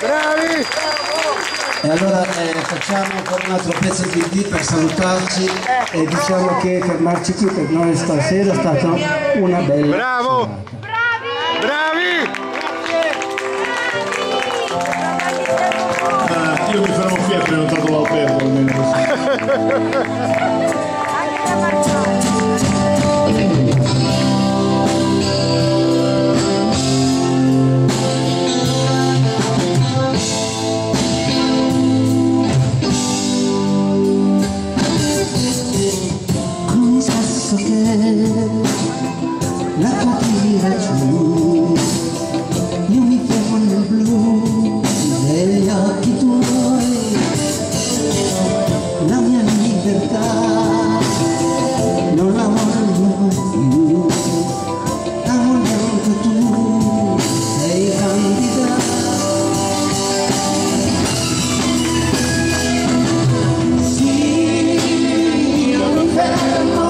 Bravi! E allora facciamo ancora un altro pezzo di D per salutarci e diciamo che fermarci qui per noi stasera è stata una bella serata. Bravi! Io mi fermo qui, ho prenotato l'albergo almeno. La tua tira giù, io mi fermo nel blu degli occhi tuoi, la mia libertà non la voglio più, la voglio anche tu, sei candida. Sì, io mi fermo.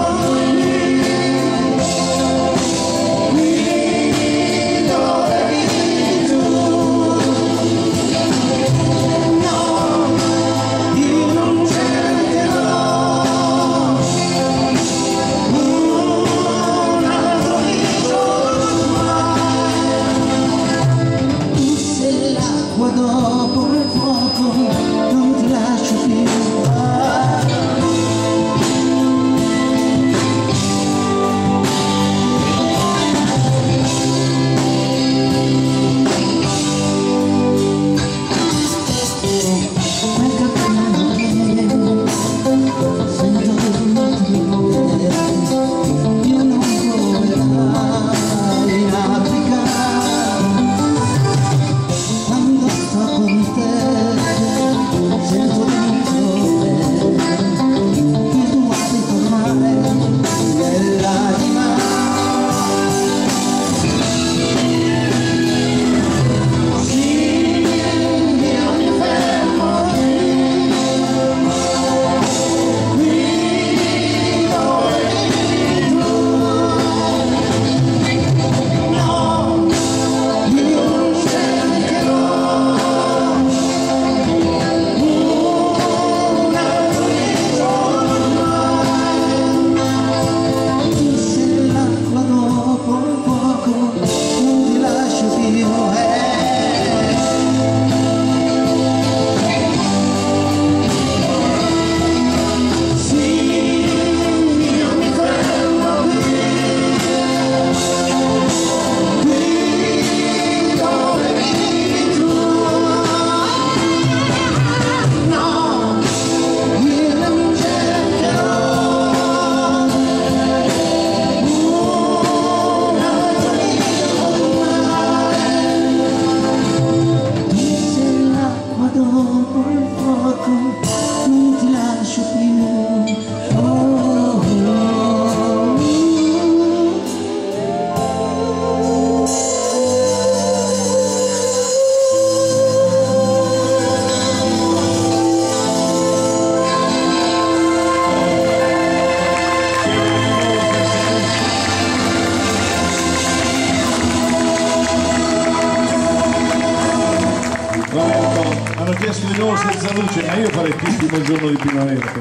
Hanno chiesto di nuovo senza luce, ma io farei più il giorno di primavera.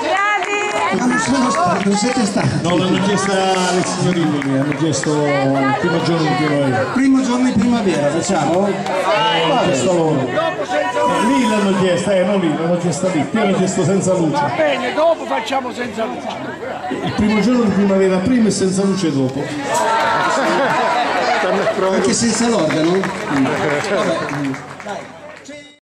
Bravi! Non siete stati? No, l'hanno chiesto le signorine, hanno chiesto il primo giorno di primavera. Primo giorno di primavera, facciamo? Lì l'hanno chiesta, non lì, l'hanno chiesta lì, qui hanno chiesto senza luce. Va bene, dopo facciamo senza luce. Il primo giorno di primavera prima e senza luce dopo. Anche senza l'organo? Vabbè. Dai.